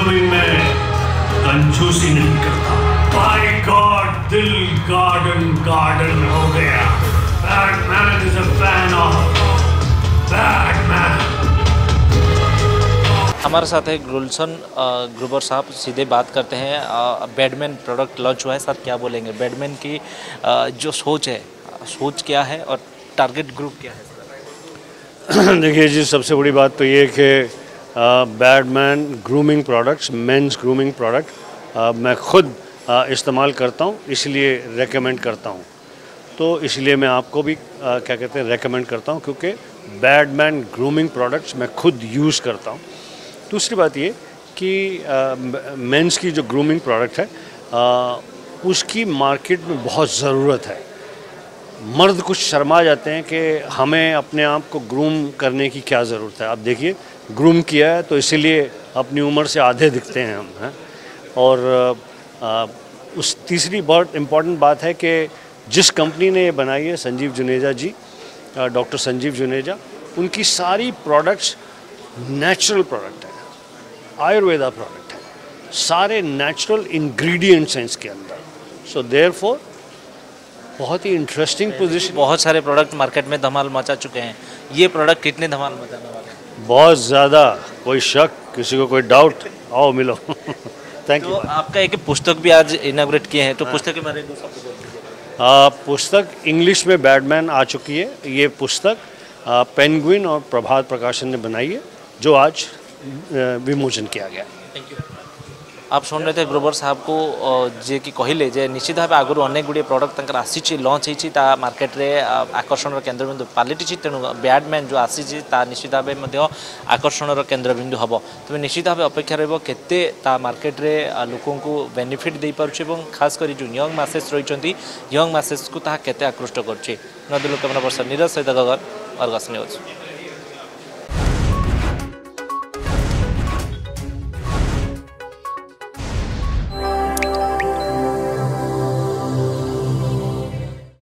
तो भी मैं कंजूसी नहीं करता। माय गॉड, दिल गार्डन गार्डन हो गया। Bad man is a fan of bad man. हमारे साथ है गुलशन ग्रोवर साहब, सीधे बात करते हैं। बैडमैन प्रोडक्ट लॉन्च हुआ है, सर क्या बोलेंगे? बैडमैन की जो सोच है, सोच क्या है और टारगेट ग्रुप क्या है? देखिए जी, सबसे बड़ी बात तो ये कि Badman grooming products, men's grooming product मैं खुद इस्तेमाल करता हूँ, इसलिए रेकमेंड करता हूँ। तो इसलिए मैं आपको भी क्या कहते हैं रेकमेंड करता हूँ, क्योंकि बैडमैन ग्रूमिंग प्रोडक्ट्स मैं खुद यूज़ करता हूँ। दूसरी बात ये कि मेंस की जो ग्रूमिंग प्रोडक्ट है उसकी मार्केट में बहुत ज़रूरत है। मर्द कुछ शर्मा जाते हैं कि हमें अपने आप को ग्रूम करने की क्या ज़रूरत है। आप देखिए, ग्रूम किया है तो इसीलिए अपनी उम्र से आधे दिखते हैं हम, हैं। और उस तीसरी बहुत इम्पॉर्टेंट बात है कि जिस कंपनी ने ये बनाई है, संजीव जुनेजा जी, डॉक्टर संजीव जुनेजा, उनकी सारी प्रोडक्ट्स नेचुरल प्रोडक्ट हैं, आयुर्वेदा प्रोडक्ट हैं, सारे नेचुरल इन्ग्रीडियंट्स हैं इसके अंदर। सो देयरफॉर बहुत ही इंटरेस्टिंग पोजीशन। बहुत सारे प्रोडक्ट मार्केट में धमाल मचा चुके हैं, ये प्रोडक्ट कितने धमाल मचाने वाले हैं? बहुत ज़्यादा। कोई शक, किसी को कोई डाउट, आओ मिलो। Thank you. आपका एक पुस्तक भी आज इनाग्रेट किए हैं, तो पुस्तक के बारे में कुछ? पुस्तक इंग्लिश में बैडमैन आ चुकी है। ये पुस्तक पेंग्विन और प्रभात प्रकाशन ने बनाई है, जो आज विमोचन किया गया। Thank you. आप शुण रहे थे ग्रोवर साहब को जे कि कहले जे निश्चित भाव आगु अनेक गुड़े प्रोडक्ट तंकर आसी लॉन्च होती मार्केट रे आकर्षण केन्द्रबिंदु पालटी, तेणु बैडमैन जो आसी निश्चित भाव आकर्षण केन्द्रबिंदु हम। तुम निश्चित भाव अपेक्षा रेते मार्केट रे लोक बेनिफिट दे पारे और खास कर जो यंग मासेस रही यंग मासेस को आकृष्ट करुचे। नदी लोकमना बर्षा नीरज सहित गगन, अर्गस न्यूज।